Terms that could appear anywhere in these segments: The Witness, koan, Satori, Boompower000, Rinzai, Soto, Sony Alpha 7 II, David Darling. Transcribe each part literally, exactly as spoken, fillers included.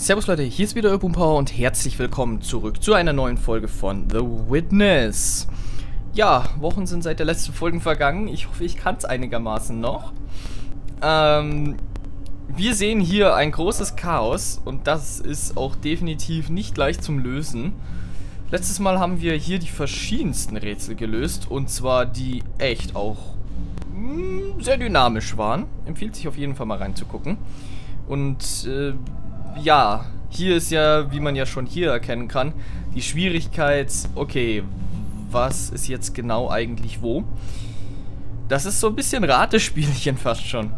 Servus Leute, hier ist wieder euer Boompower und herzlich willkommen zurück zu einer neuen Folge von The Witness. Ja, Wochen sind seit der letzten Folge vergangen. Ich hoffe, ich kann es einigermaßen noch. Ähm, wir sehen hier ein großes Chaos und das ist auch definitiv nicht leicht zum Lösen. Letztes Mal haben wir hier die verschiedensten Rätsel gelöst und zwar die echt auch mh, sehr dynamisch waren. Empfiehlt sich auf jeden Fall mal reinzugucken. Und äh, ja, hier ist ja, wie man ja schon hier erkennen kann, die Schwierigkeit, okay, was ist jetzt genau eigentlich wo? Das ist so ein bisschen Ratespielchen fast schon.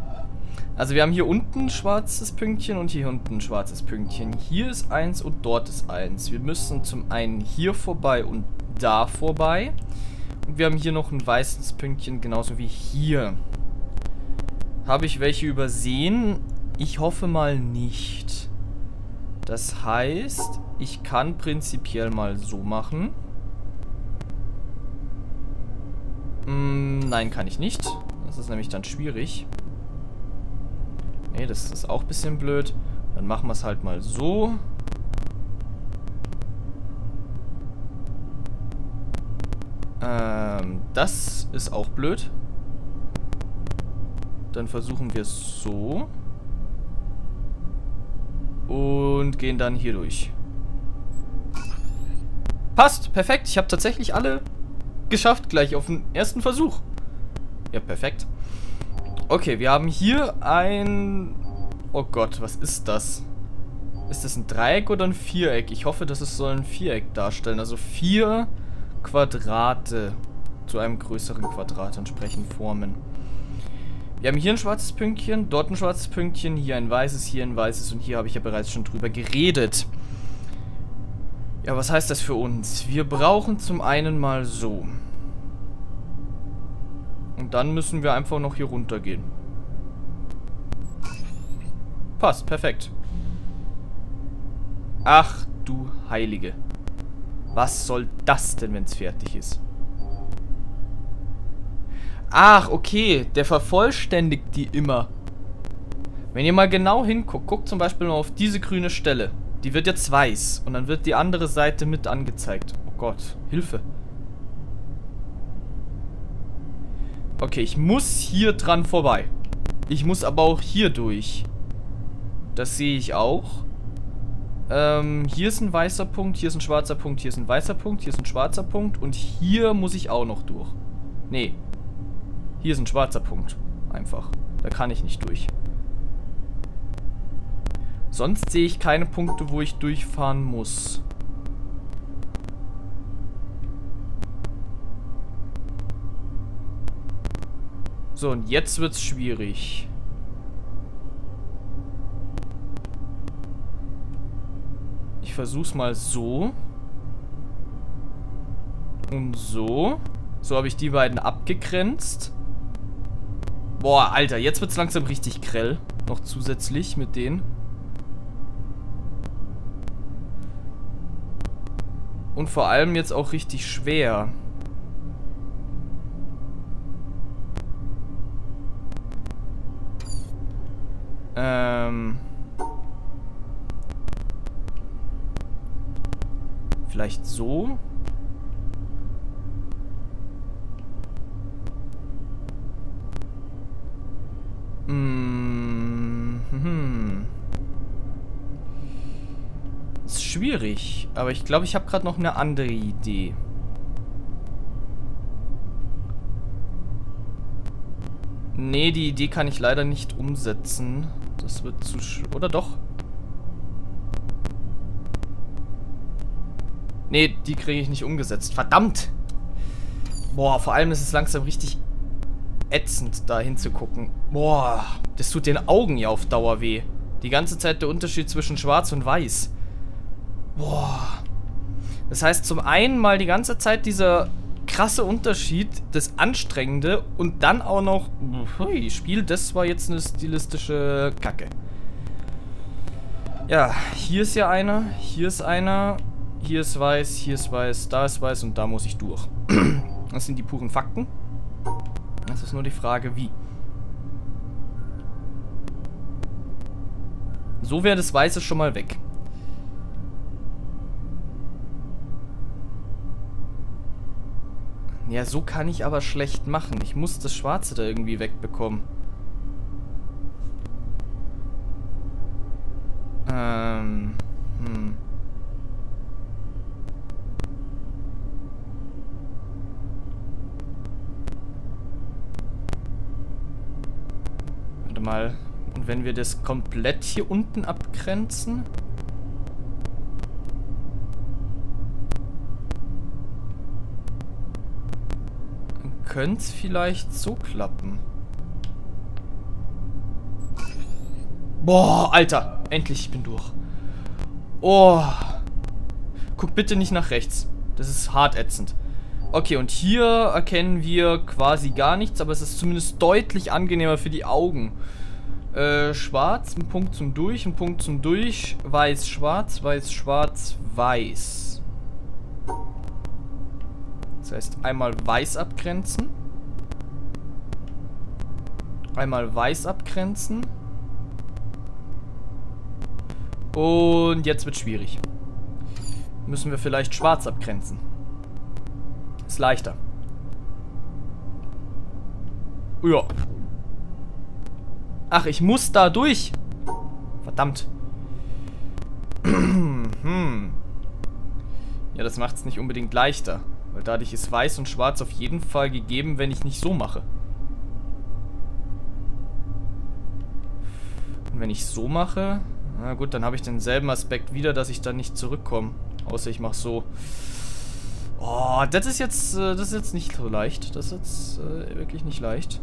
Also wir haben hier unten ein schwarzes Pünktchen und hier unten ein schwarzes Pünktchen. Hier ist eins und dort ist eins. Wir müssen zum einen hier vorbei und da vorbei. Und wir haben hier noch ein weißes Pünktchen, genauso wie hier. Habe ich welche übersehen? Ich hoffe mal nicht. Das heißt, ich kann prinzipiell mal so machen. Hm, nein, kann ich nicht. Das ist nämlich dann schwierig. Ne, das ist auch ein bisschen blöd. Dann machen wir es halt mal so. Ähm, das ist auch blöd. Dann versuchen wir es so. Und gehen dann hier durch. Passt, perfekt. Ich habe tatsächlich alle geschafft, gleich auf den ersten Versuch. Ja, perfekt. Okay, wir haben hier ein... Oh Gott, was ist das? Ist das ein Dreieck oder ein Viereck? Ich hoffe, dass es so ein Viereck darstellen. Also vier Quadrate zu einem größeren Quadrat entsprechend formen. Wir haben hier ein schwarzes Pünktchen, dort ein schwarzes Pünktchen, hier ein weißes, hier ein weißes und hier habe ich ja bereits schon drüber geredet. Ja, was heißt das für uns? Wir brauchen zum einen mal so. Und dann müssen wir einfach noch hier runter gehen. Passt, perfekt. Ach du Heilige. Was soll das denn, wenn es fertig ist? Ach, okay, der vervollständigt die immer. Wenn ihr mal genau hinguckt, guckt zum Beispiel mal auf diese grüne Stelle. Die wird jetzt weiß und dann wird die andere Seite mit angezeigt. Oh Gott, Hilfe. Okay, ich muss hier dran vorbei. Ich muss aber auch hier durch. Das sehe ich auch. Ähm, hier ist ein weißer Punkt, hier ist ein schwarzer Punkt, hier ist ein weißer Punkt, hier ist ein schwarzer Punkt und hier muss ich auch noch durch. Nee. Hier ist ein schwarzer Punkt. Einfach. Da kann ich nicht durch. Sonst sehe ich keine Punkte, wo ich durchfahren muss. So, und jetzt wird's schwierig. Ich versuch's mal so. Und so. So habe ich die beiden abgegrenzt. Boah, Alter, jetzt wird's langsam richtig grell. Noch zusätzlich mit denen. Und vor allem jetzt auch richtig schwer. Ähm. Vielleicht so? Ist schwierig, aber ich glaube, ich habe gerade noch eine andere Idee. Nee, die Idee kann ich leider nicht umsetzen. Das wird zu schwer. Oder doch? Nee, die kriege ich nicht umgesetzt. Verdammt! Boah, vor allem ist es langsam richtig ätzend, da hinzugucken. Boah, das tut den Augen ja auf Dauer weh. Die ganze Zeit der Unterschied zwischen Schwarz und Weiß. Boah. Das heißt, zum einen mal die ganze Zeit dieser krasse Unterschied, das Anstrengende und dann auch noch, hui, Spiel, das war jetzt eine stilistische Kacke. Ja, hier ist ja einer, hier ist einer, hier ist Weiß, hier ist Weiß, da ist Weiß und da muss ich durch. Das sind die puren Fakten. Das ist nur die Frage, wie. So wäre das Weiße schon mal weg. Ja, so kann ich aber schlecht machen. Ich muss das Schwarze da irgendwie wegbekommen. Ähm. Hm. Warte mal. Und wenn wir das komplett hier unten abgrenzen? Könnte es vielleicht so klappen. Boah, Alter. Endlich, ich bin durch. Oh. Guck bitte nicht nach rechts. Das ist hart ätzend. Okay, und hier erkennen wir quasi gar nichts, aber es ist zumindest deutlich angenehmer für die Augen. Äh, schwarz, ein Punkt zum Durch, ein Punkt zum Durch. Weiß, schwarz, weiß, schwarz, weiß. Das heißt, einmal weiß abgrenzen. Einmal weiß abgrenzen. Und jetzt wird es schwierig. Müssen wir vielleicht schwarz abgrenzen. Ist leichter. Ja. Ach, ich muss da durch. Verdammt. Hm. Ja, das macht es nicht unbedingt leichter. Weil dadurch ist weiß und schwarz auf jeden Fall gegeben, wenn ich nicht so mache. Und wenn ich so mache, na gut, dann habe ich denselben Aspekt wieder, dass ich dann nicht zurückkomme. Außer ich mache so. Oh, das ist jetzt, das ist jetzt nicht so leicht. Das ist jetzt äh, wirklich nicht leicht.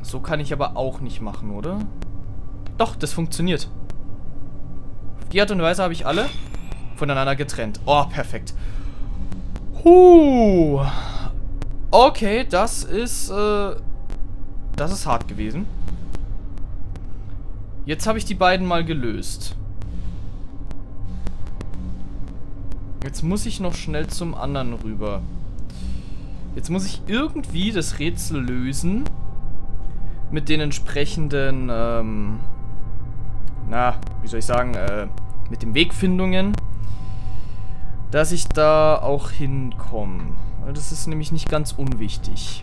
So kann ich aber auch nicht machen, oder? Doch, das funktioniert. Auf die Art und Weise habe ich alle voneinander getrennt. Oh, perfekt. Huh. Okay, das ist, äh, das ist hart gewesen. Jetzt habe ich die beiden mal gelöst. Jetzt muss ich noch schnell zum anderen rüber. Jetzt muss ich irgendwie das Rätsel lösen. Mit den entsprechenden, ähm, na, wie soll ich sagen, äh, mit den Wegfindungen, dass ich da auch hinkomme. Das ist nämlich nicht ganz unwichtig.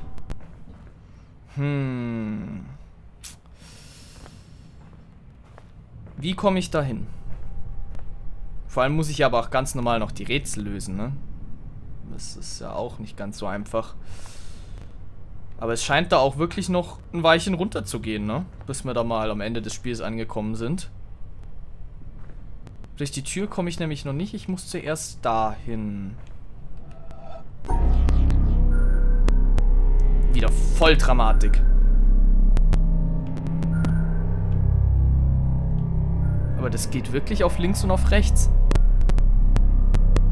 Hm. Wie komme ich da hin? Vor allem muss ich aber auch ganz normal noch die Rätsel lösen, ne? Das ist ja auch nicht ganz so einfach. Aber es scheint da auch wirklich noch ein Weilchen runter zu gehen, ne? Bis wir da mal am Ende des Spiels angekommen sind. Durch die Tür komme ich nämlich noch nicht. Ich muss zuerst dahin. Wieder voll Dramatik. Aber das geht wirklich auf links und auf rechts.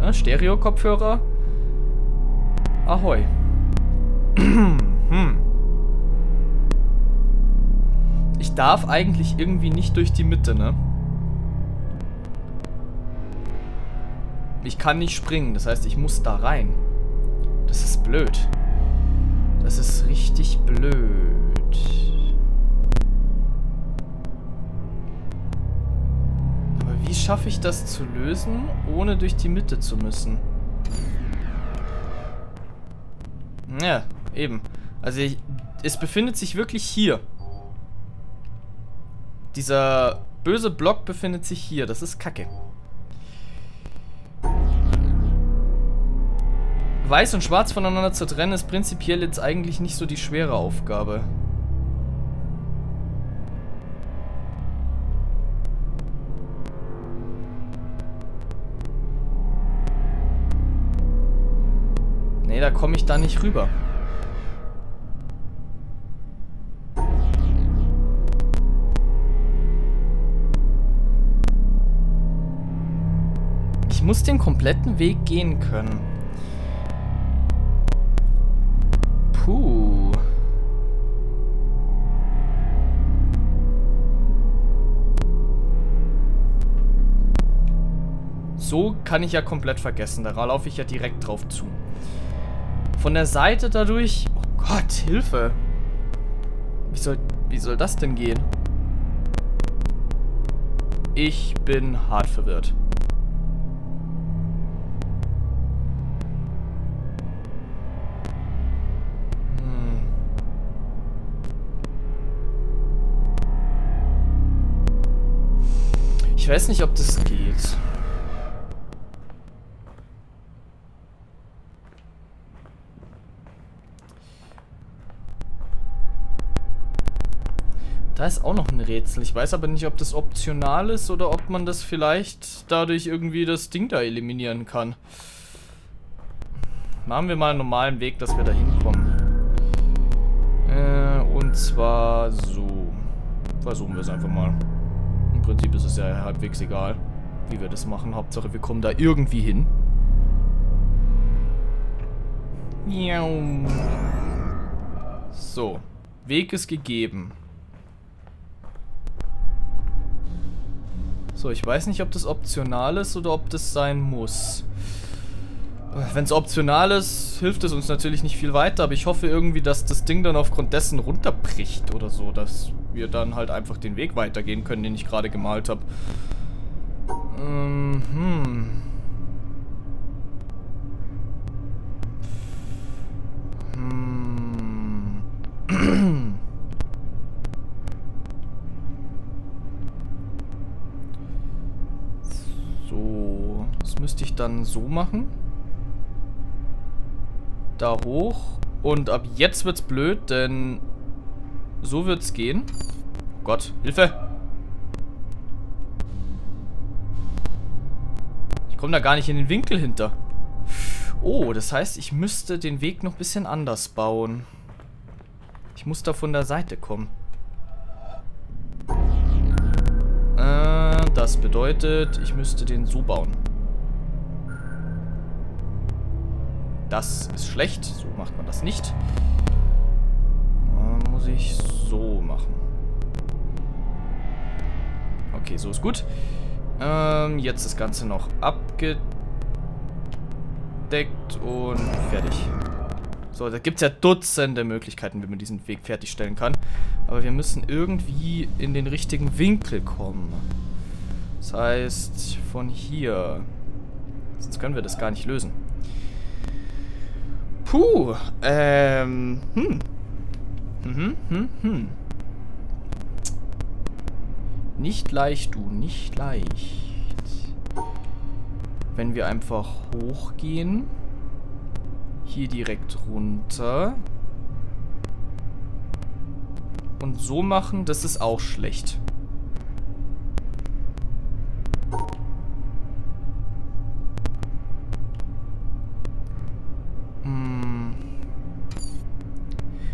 Ja, Stereo-Kopfhörer. Ahoi. Hm. Ich darf eigentlich irgendwie nicht durch die Mitte, ne? Ich kann nicht springen, das heißt, ich muss da rein. Das ist blöd. Das ist richtig blöd. Aber wie schaffe ich das zu lösen, ohne durch die Mitte zu müssen? Ja, eben. Also ich, es befindet sich wirklich hier. Dieser böse Block befindet sich hier. Das ist Kacke. Weiß und Schwarz voneinander zu trennen ist prinzipiell jetzt eigentlich nicht so die schwere Aufgabe. Nee, da komme ich da nicht rüber. Ich muss den kompletten Weg gehen können. Puh. So kann ich ja komplett vergessen. Da laufe ich ja direkt drauf zu. Von der Seite dadurch... Oh Gott, Hilfe! Wie soll, wie soll das denn gehen? Ich bin hart verwirrt. Hm. Ich weiß nicht, ob das geht. Da ist auch noch ein Rätsel. Ich weiß aber nicht, ob das optional ist oder ob man das vielleicht dadurch irgendwie das Ding da eliminieren kann. Machen wir mal einen normalen Weg, dass wir da hinkommen. Äh, und zwar so. Versuchen wir es einfach mal. Im Prinzip ist es ja halbwegs egal, wie wir das machen. Hauptsache, wir kommen da irgendwie hin. So. Weg ist gegeben. So, ich weiß nicht, ob das optional ist oder ob das sein muss. Wenn es optional ist, hilft es uns natürlich nicht viel weiter, aber ich hoffe irgendwie, dass das Ding dann aufgrund dessen runterbricht oder so, dass wir dann halt einfach den Weg weitergehen können, den ich gerade gemalt habe. Ähm, hm. Müsste ich dann so machen. Da hoch. Und ab jetzt wird's blöd, denn so wird's gehen. Oh Gott, Hilfe! Ich komme da gar nicht in den Winkel hinter. Oh, das heißt, ich müsste den Weg noch ein bisschen anders bauen. Ich muss da von der Seite kommen. Äh, das bedeutet, ich müsste den so bauen. Das ist schlecht. So macht man das nicht. Dann muss ich so machen. Okay, so ist gut. Ähm, jetzt das Ganze noch abgedeckt und fertig. So, da gibt es ja Dutzende Möglichkeiten, wie man diesen Weg fertigstellen kann. Aber wir müssen irgendwie in den richtigen Winkel kommen. Das heißt, von hier. Sonst können wir das gar nicht lösen. Puh, ähm, hm. Mhm, hm, hm. Nicht leicht, du, nicht leicht. Wenn wir einfach hochgehen, hier direkt runter und so machen, das ist auch schlecht.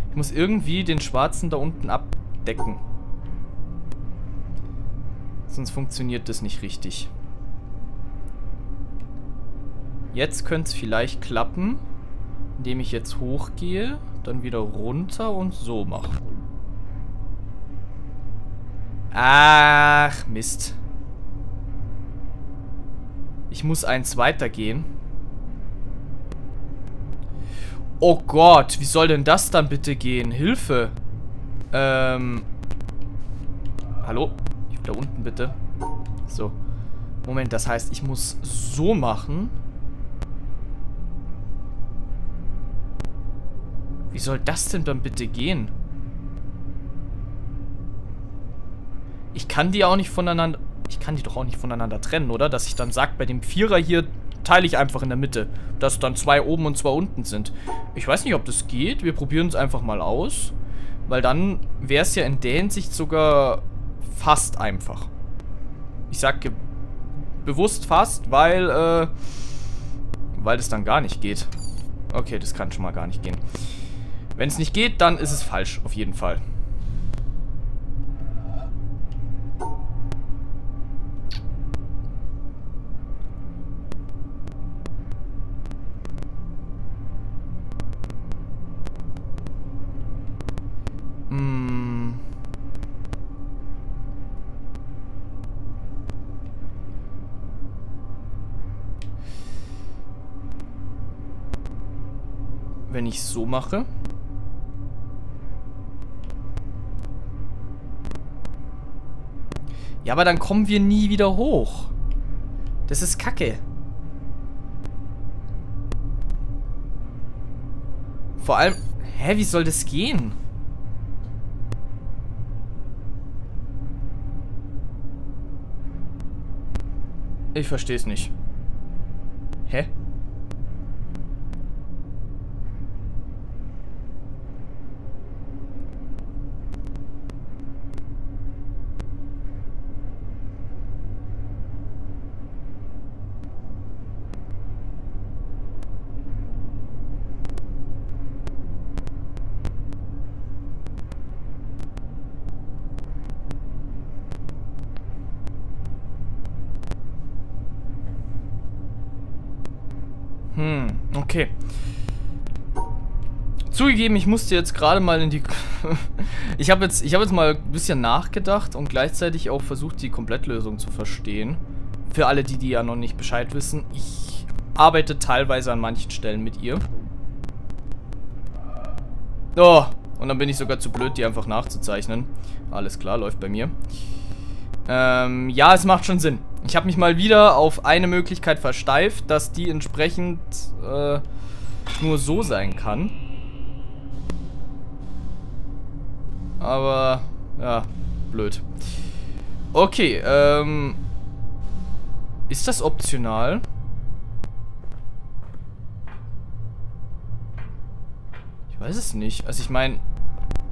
Ich muss irgendwie den Schwarzen da unten abdecken. Sonst funktioniert das nicht richtig. Jetzt könnte es vielleicht klappen, indem ich jetzt hochgehe, dann wieder runter und so mache. Ach, Mist. Ich muss eins weitergehen. Oh Gott, wie soll denn das dann bitte gehen? Hilfe! Ähm. Hallo? Ich bin da unten bitte. So. Moment, das heißt, ich muss so machen. Wie soll das denn dann bitte gehen? Ich kann die auch nicht voneinander. Ich kann die doch auch nicht voneinander trennen, oder? Dass ich dann sage, bei dem Vierer hier teile ich einfach in der Mitte, dass dann zwei oben und zwei unten sind. Ich weiß nicht, ob das geht. Wir probieren es einfach mal aus, weil dann wäre es ja in der Hinsicht sogar fast einfach. Ich sage bewusst fast, weil äh, weil das dann gar nicht geht. Okay, das kann schon mal gar nicht gehen. Wenn es nicht geht, dann ist es falsch, auf jeden Fall. Wenn ich so mache. Ja, aber dann kommen wir nie wieder hoch. Das ist Kacke. Vor allem... Hä, wie soll das gehen? Ich verstehe es nicht. Hä? Hm, okay. Zugegeben, ich musste jetzt gerade mal in die... ich habe jetzt, ich hab jetzt mal ein bisschen nachgedacht und gleichzeitig auch versucht, die Komplettlösung zu verstehen. Für alle, die, die ja noch nicht Bescheid wissen, ich arbeite teilweise an manchen Stellen mit ihr. Oh, und dann bin ich sogar zu blöd, die einfach nachzuzeichnen. Alles klar, läuft bei mir. Ähm, ja, es macht schon Sinn. Ich habe mich mal wieder auf eine Möglichkeit versteift, dass die entsprechend äh, nur so sein kann. Aber, ja, blöd. Okay, ähm... ist das optional? Ich weiß es nicht. Also ich meine,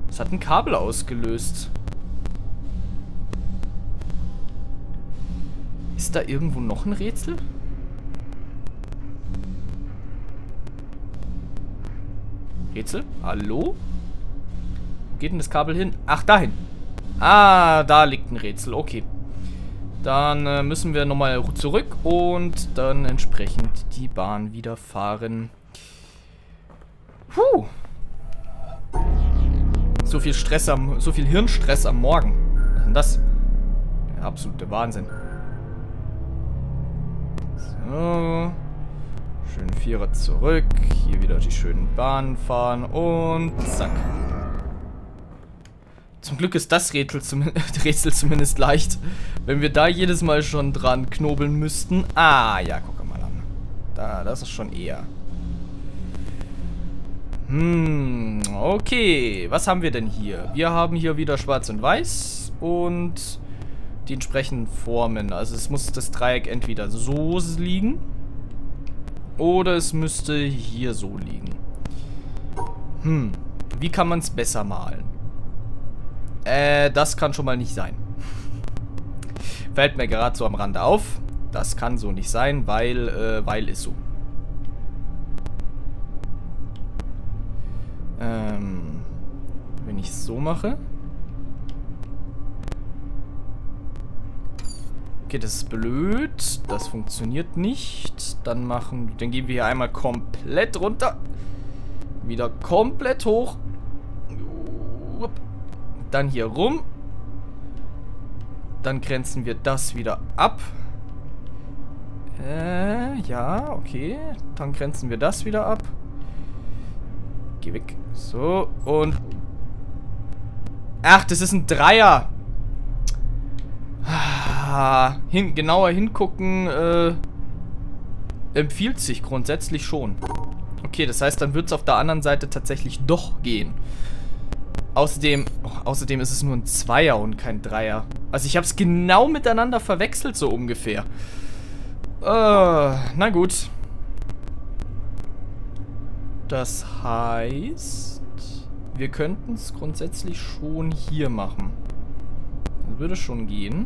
es hat ein Kabel ausgelöst. Ist da irgendwo noch ein Rätsel? Rätsel? Hallo? Wo geht denn das Kabel hin? Ach, dahin. Ah, da liegt ein Rätsel. Okay. Dann äh, müssen wir nochmal zurück und dann entsprechend die Bahn wieder fahren. Puh. So viel Stress am, so viel Hirnstress am Morgen. Was ist denn das? Der absolute Wahnsinn. So. Schön Vierer zurück. Hier wieder die schönen Bahnen fahren. Und zack. Zum Glück ist das Rätsel, zum Rätsel zumindest leicht. Wenn wir da jedes Mal schon dran knobeln müssten. Ah, ja, guck mal an. Da, das ist schon eher. Hm, okay. Was haben wir denn hier? Wir haben hier wieder Schwarz und Weiß. Und... die entsprechenden Formen. Also es muss das Dreieck entweder so liegen oder es müsste hier so liegen. Hm. Wie kann man es besser malen? Äh, das kann schon mal nicht sein. Fällt mir gerade so am Rande auf. Das kann so nicht sein, weil, äh, weil ist so. Ähm, wenn ich es so mache... Okay, das ist blöd. Das funktioniert nicht. Dann machen, dann gehen wir hier einmal komplett runter. Wieder komplett hoch. Dann hier rum. Dann grenzen wir das wieder ab. Äh, ja, okay. Dann grenzen wir das wieder ab. Geh weg. So, und... Ach, das ist ein Dreier. Hin, genauer hingucken äh, empfiehlt sich grundsätzlich schon. Okay, das heißt, dann wird es auf der anderen Seite tatsächlich doch gehen. Außerdem, oh, außerdem ist es nur ein Zweier und kein Dreier. Also ich habe es genau miteinander verwechselt, so ungefähr. Äh, na gut. Das heißt, wir könnten es grundsätzlich schon hier machen. Das würde schon gehen.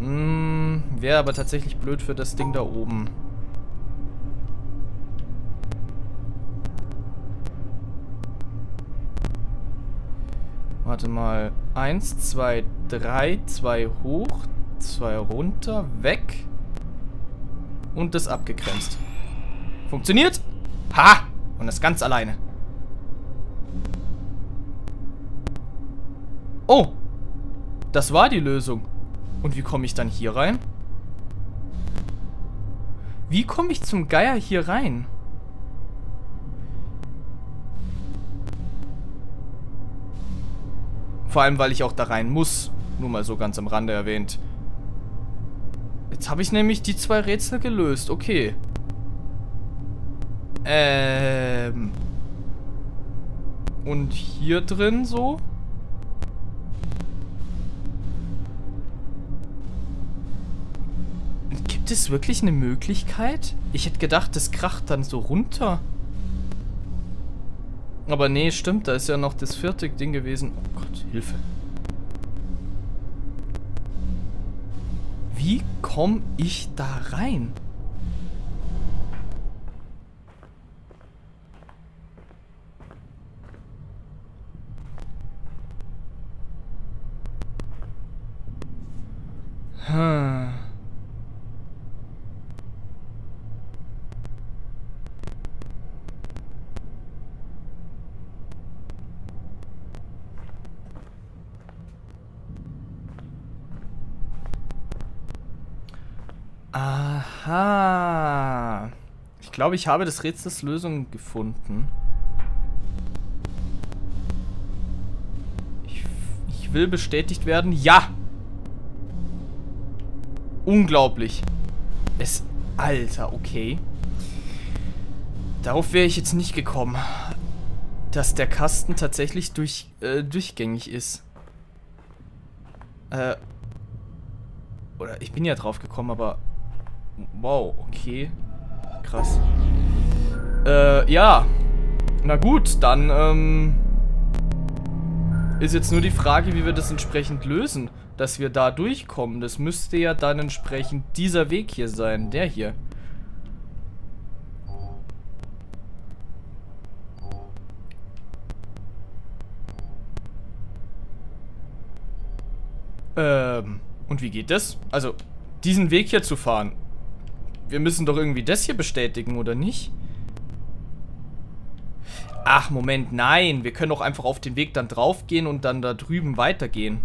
Hm, wäre aber tatsächlich blöd für das Ding da oben. Warte mal. Eins, zwei, drei, zwei hoch, zwei runter, weg. Und das abgegrenzt. Funktioniert? Ha! Und das ganz alleine. Oh! Das war die Lösung. Und wie komme ich dann hier rein? Wie komme ich zum Geier hier rein? Vor allem, weil ich auch da rein muss. Nur mal so ganz am Rande erwähnt. Jetzt habe ich nämlich die zwei Rätsel gelöst. Okay. Ähm. Und hier drin so? Gibt es wirklich eine Möglichkeit? Ich hätte gedacht, das kracht dann so runter. Aber nee, stimmt, da ist ja noch das vierte Ding gewesen. Oh Gott, Hilfe. Wie komme ich da rein? Hm. Aha. Ich glaube, ich habe des Rätsels Lösung gefunden. Ich, ich will bestätigt werden. Ja! Unglaublich. Es... Alter, okay. Darauf wäre ich jetzt nicht gekommen. Dass der Kasten tatsächlich durch, äh, durchgängig ist. Äh... Oder ich bin ja drauf gekommen, aber... Wow, okay. Krass. Äh, ja. Na gut, dann, ähm... ist jetzt nur die Frage, wie wir das entsprechend lösen. Dass wir da durchkommen. Das müsste ja dann entsprechend dieser Weg hier sein. Der hier. Ähm, und wie geht das? Also, diesen Weg hier zu fahren. Wir müssen doch irgendwie das hier bestätigen, oder nicht? Ach, Moment, nein. Wir können doch einfach auf den Weg dann drauf gehen und dann da drüben weitergehen.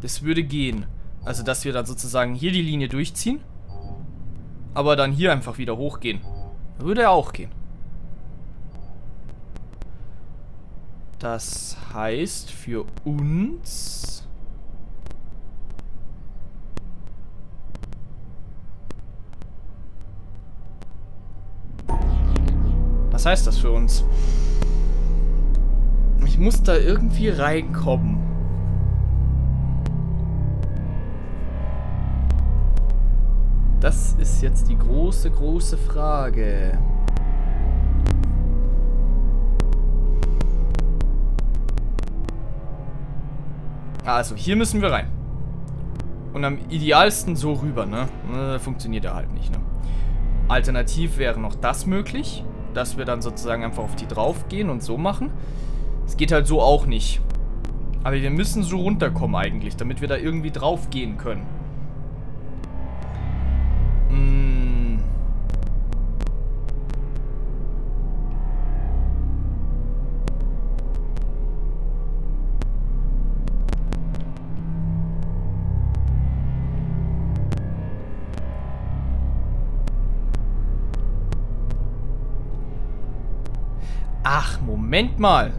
Das würde gehen. Also, dass wir dann sozusagen hier die Linie durchziehen. Aber dann hier einfach wieder hochgehen. Würde ja auch gehen. Das heißt für uns... Was heißt das für uns? Ich muss da irgendwie reinkommen. Das ist jetzt die große, große Frage. Also, hier müssen wir rein. Und am idealsten so rüber, ne? Funktioniert ja halt nicht, ne? Alternativ wäre noch das möglich. Dass wir dann sozusagen einfach auf die drauf gehen und so machen. Es geht halt so auch nicht. Aber wir müssen so runterkommen eigentlich, damit wir da irgendwie drauf gehen können. Hm. Ach, Moment mal.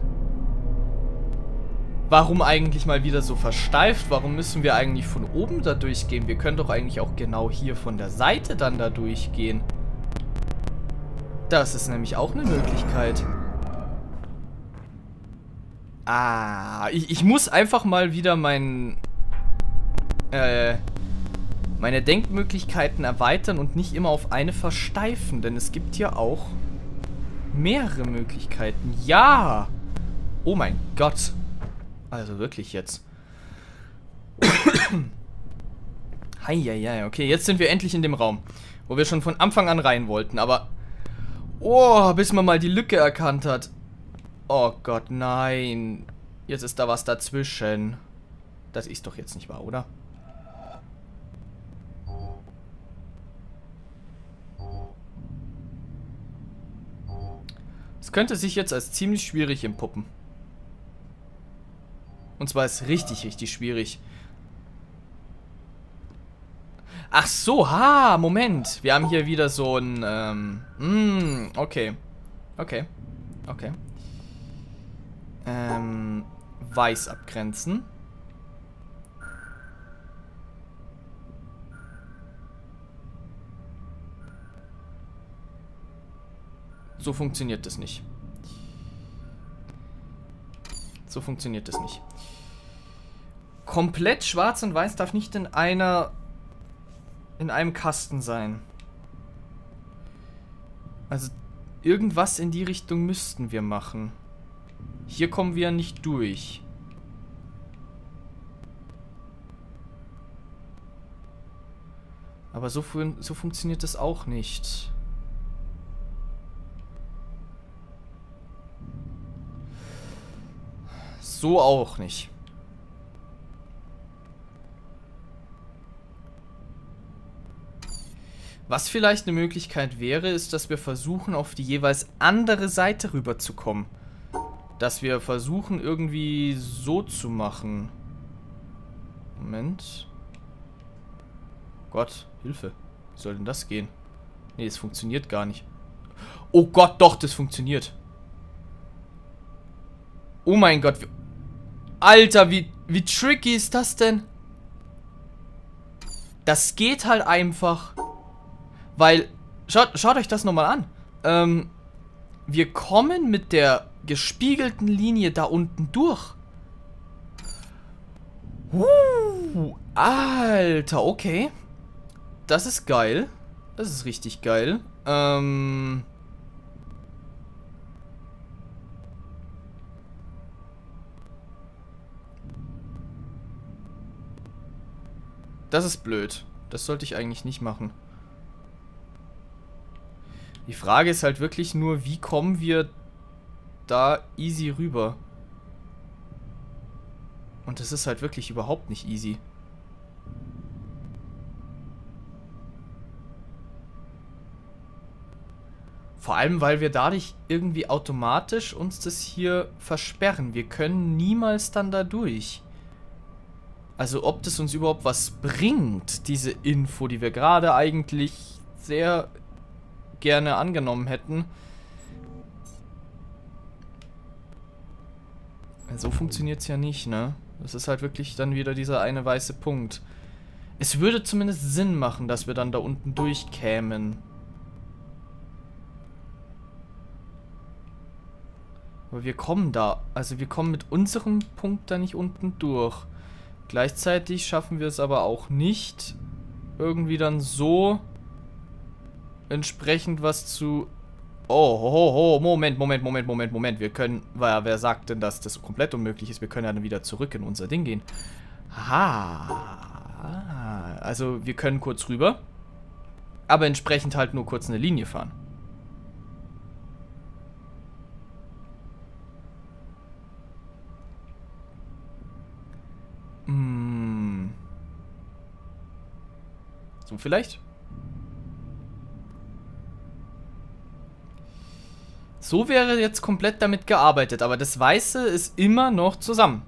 Warum eigentlich mal wieder so versteift? Warum müssen wir eigentlich von oben da durchgehen? Wir können doch eigentlich auch genau hier von der Seite dann da durchgehen. Das ist nämlich auch eine Möglichkeit. Ah, ich, ich muss einfach mal wieder mein, äh, meine Denkmöglichkeiten erweitern und nicht immer auf eine versteifen. Denn es gibt ja auch... mehrere Möglichkeiten. Ja! Oh mein Gott. Also wirklich jetzt. Heieiei. Okay, jetzt sind wir endlich in dem Raum, wo wir schon von Anfang an rein wollten, aber... Oh, bis man mal die Lücke erkannt hat. Oh Gott, nein. Jetzt ist da was dazwischen. Das ist doch jetzt nicht wahr, oder? Es könnte sich jetzt als ziemlich schwierig entpuppen. Und zwar ist richtig, richtig schwierig. Ach so, ha, Moment. Wir haben hier wieder so ein, ähm, mm, okay. Okay, okay. ähm, weiß abgrenzen. So funktioniert das nicht. So funktioniert das nicht. Komplett schwarz und weiß darf nicht in einer... in einem Kasten sein. Also irgendwas in die Richtung müssten wir machen. Hier kommen wir nicht durch. Aber so, fun- so funktioniert das auch nicht. So auch nicht. Was vielleicht eine Möglichkeit wäre, ist, dass wir versuchen, auf die jeweils andere Seite rüberzukommen. Dass wir versuchen, irgendwie so zu machen. Moment. Gott, Hilfe. Wie soll denn das gehen? Nee, es funktioniert gar nicht. Oh Gott, doch, das funktioniert. Oh mein Gott. Alter, wie, wie tricky ist das denn? Das geht halt einfach... Weil, schaut, schaut euch das nochmal an. Ähm, wir kommen mit der gespiegelten Linie da unten durch. Uh, Alter, okay. Das ist geil. Das ist richtig geil. Ähm... Das ist blöd. Das sollte ich eigentlich nicht machen. Die Frage ist halt wirklich nur, wie kommen wir da easy rüber? Und das ist halt wirklich überhaupt nicht easy. Vor allem, weil wir dadurch irgendwie automatisch uns das hier versperren. Wir können niemals dann da durch. Also ob das uns überhaupt was bringt, diese Info, die wir gerade eigentlich sehr... gerne angenommen hätten. So funktioniert es ja nicht, ne? Das ist halt wirklich dann wieder dieser eine weiße Punkt. Es würde zumindest Sinn machen, dass wir dann da unten durchkämen. Aber wir kommen da, also wir kommen mit unserem Punkt da nicht unten durch. Gleichzeitig schaffen wir es aber auch nicht, irgendwie dann so... entsprechend was zu... Oh, oh, oh, Moment, Moment, Moment, Moment, Moment. Wir können... Wer, wer sagt denn, dass das komplett unmöglich ist? Wir können ja dann wieder zurück in unser Ding gehen. Aha. Also, wir können kurz rüber. Aber entsprechend halt nur kurz eine Linie fahren. Hm. So vielleicht? So wäre jetzt komplett damit gearbeitet, aber das Weiße ist immer noch zusammen.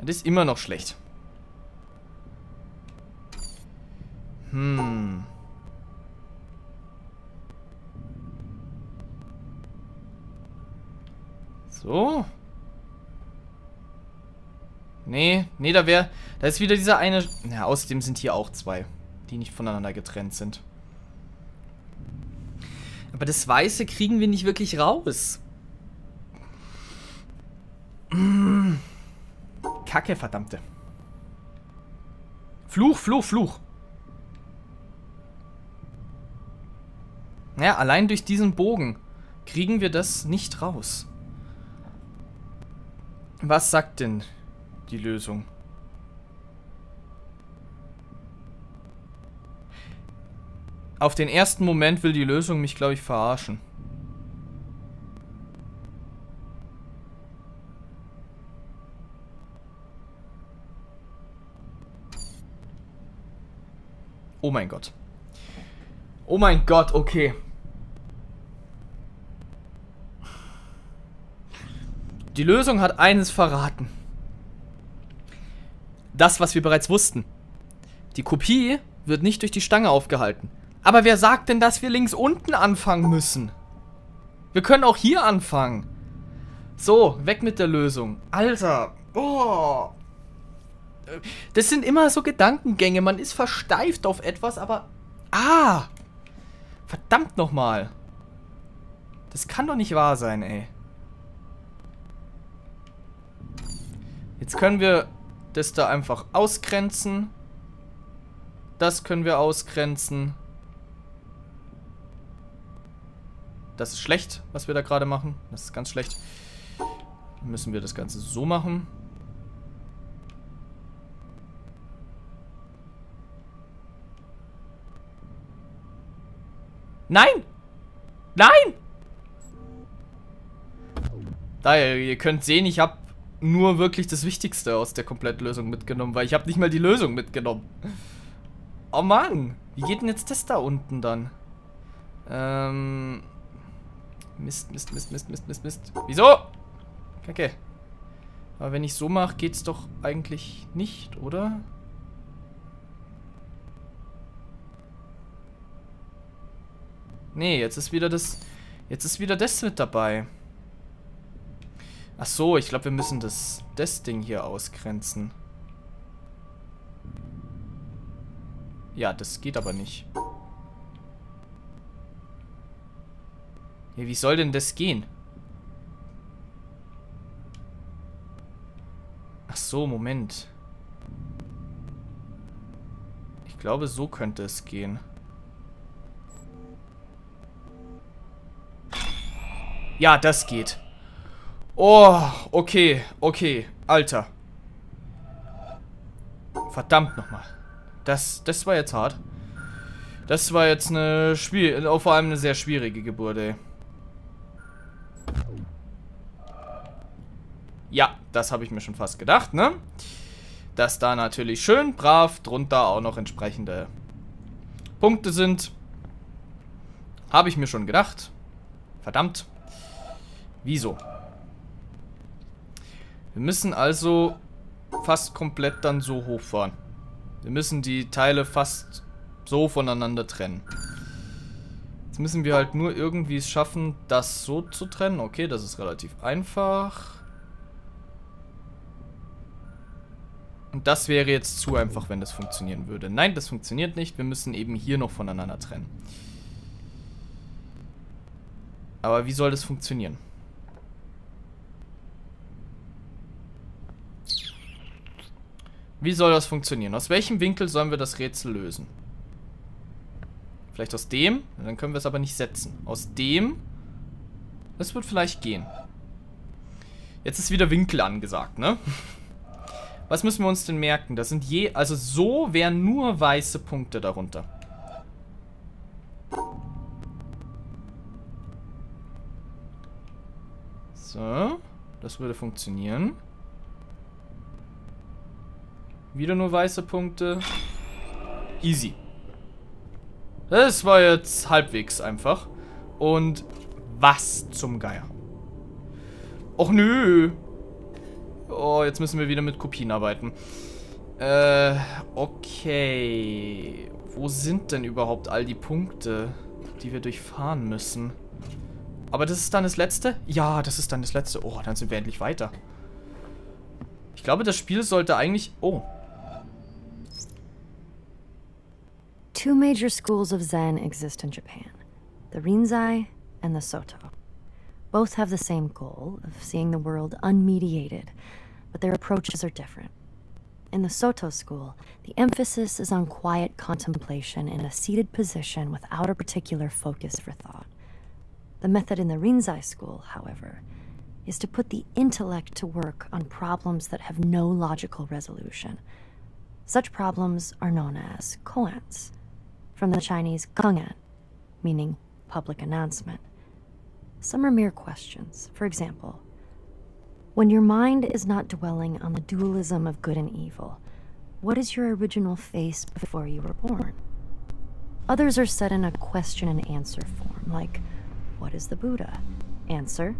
Das ist immer noch schlecht. Hm. So. Nee, nee, da wäre... Da ist wieder dieser eine... Ja, außerdem sind hier auch zwei, die nicht voneinander getrennt sind. Aber das Weiße kriegen wir nicht wirklich raus. Kacke, verdammte. Fluch, Fluch, Fluch. Ja, allein durch diesen Bogen kriegen wir das nicht raus. Was sagt denn die Lösung? Auf den ersten Moment will die Lösung mich, glaube ich, verarschen. Oh mein Gott. Oh mein Gott, okay. Die Lösung hat eines verraten. Das, was wir bereits wussten. Die Kopie wird nicht durch die Stange aufgehalten. Aber wer sagt denn, dass wir links unten anfangen müssen? Wir können auch hier anfangen. So, weg mit der Lösung. Alter. Oh. Das sind immer so Gedankengänge. Man ist versteift auf etwas, aber... Ah. Verdammt nochmal. Das kann doch nicht wahr sein, ey. Jetzt können wir das da einfach ausgrenzen. Das können wir ausgrenzen. Das ist schlecht, was wir da gerade machen. Das ist ganz schlecht. Dann müssen wir das Ganze so machen. Nein! Nein! Da, ihr könnt sehen, ich habe nur wirklich das Wichtigste aus der Komplettlösung mitgenommen, weil ich habe nicht mal die Lösung mitgenommen. Oh Mann! Wie geht denn jetzt das da unten dann? Ähm... Mist, Mist, Mist, Mist, Mist, Mist, Mist. Wieso? Kacke. Aber wenn ich so mache, geht's doch eigentlich nicht, oder? Nee, jetzt ist wieder das... Jetzt ist wieder das mit dabei. Ach so, ich glaube, wir müssen das, das Ding hier ausgrenzen. Ja, das geht aber nicht. Ja, wie soll denn das gehen? Ach so, Moment. Ich glaube, so könnte es gehen. Ja, das geht. Oh, okay, okay, Alter. Verdammt nochmal. Das, das war jetzt hart. Das war jetzt eine schwierige, auch vor allem eine sehr schwierige Geburt, ey. Ja, das habe ich mir schon fast gedacht, ne? Dass da natürlich schön brav drunter auch noch entsprechende Punkte sind. Habe ich mir schon gedacht. Verdammt. Wieso? Wir müssen also fast komplett dann so hochfahren. Wir müssen die Teile fast so voneinander trennen. Jetzt müssen wir halt nur irgendwie es schaffen, das so zu trennen. Okay, das ist relativ einfach. Und das wäre jetzt zu einfach, wenn das funktionieren würde. Nein, das funktioniert nicht. Wir müssen eben hier noch voneinander trennen. Aber wie soll das funktionieren? Wie soll das funktionieren? Aus welchem Winkel sollen wir das Rätsel lösen? Vielleicht aus dem? Dann können wir es aber nicht setzen. Aus dem? Das wird vielleicht gehen. Jetzt ist wieder Winkel angesagt, ne? Was müssen wir uns denn merken? Das sind je... Also so wären nur weiße Punkte darunter. So. Das würde funktionieren. Wieder nur weiße Punkte. Easy. Das war jetzt halbwegs einfach. Und was zum Geier? Och nö. Oh, jetzt müssen wir wieder mit Kopien arbeiten. Äh, okay. Wo sind denn überhaupt all die Punkte, die wir durchfahren müssen? Aber das ist dann das Letzte? Ja, das ist dann das Letzte. Oh, dann sind wir endlich weiter. Ich glaube, das Spiel sollte eigentlich... Oh. Two major schools of Zen exist in Japan. The Rinzai and the Soto. Both have the same goal of seeing the world unmediated, but their approaches are different. In the Soto school, the emphasis is on quiet contemplation in a seated position without a particular focus for thought. The method in the Rinzai school, however, is to put the intellect to work on problems that have no logical resolution. Such problems are known as koans, from the Chinese kangan, meaning public announcement. Some are mere questions. For example, when your mind is not dwelling on the dualism of good and evil, what is your original face before you were born? Others are set in a question and answer form, like, what is the Buddha? Answer,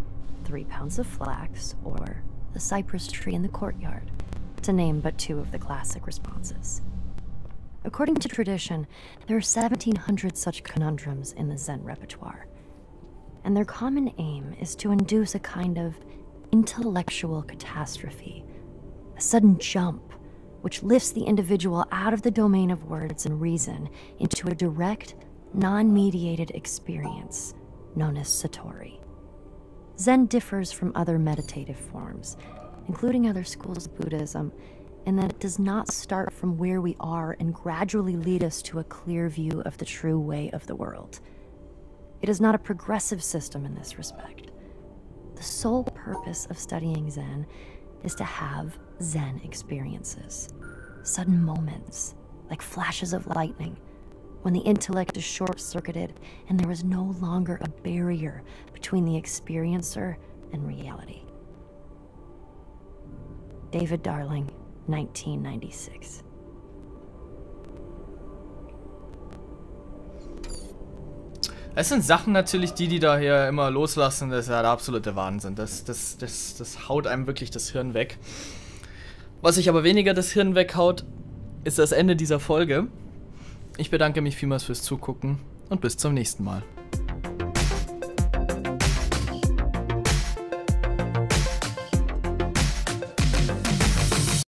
three pounds of flax, or the cypress tree in the courtyard, to name but two of the classic responses. According to tradition, there are seventeen hundred such conundrums in the Zen repertoire, and their common aim is to induce a kind of intellectual catastrophe, a sudden jump which lifts the individual out of the domain of words and reason into a direct, non-mediated experience known as Satori. Zen differs from other meditative forms, including other schools of Buddhism, in that it does not start from where we are and gradually lead us to a clear view of the true way of the world. It is not a progressive system in this respect. The sole purpose of studying Zen is to have Zen experiences, sudden moments, like flashes of lightning, when the intellect is short-circuited and there is no longer a barrier between the experiencer and reality. David Darling, nineteen ninety-six. Es sind Sachen natürlich, die, die da hier immer loslassen, das ist ja der absolute Wahnsinn. Das, das, das, das haut einem wirklich das Hirn weg. Was sich aber weniger das Hirn weghaut, ist das Ende dieser Folge. Ich bedanke mich vielmals fürs Zugucken und bis zum nächsten Mal.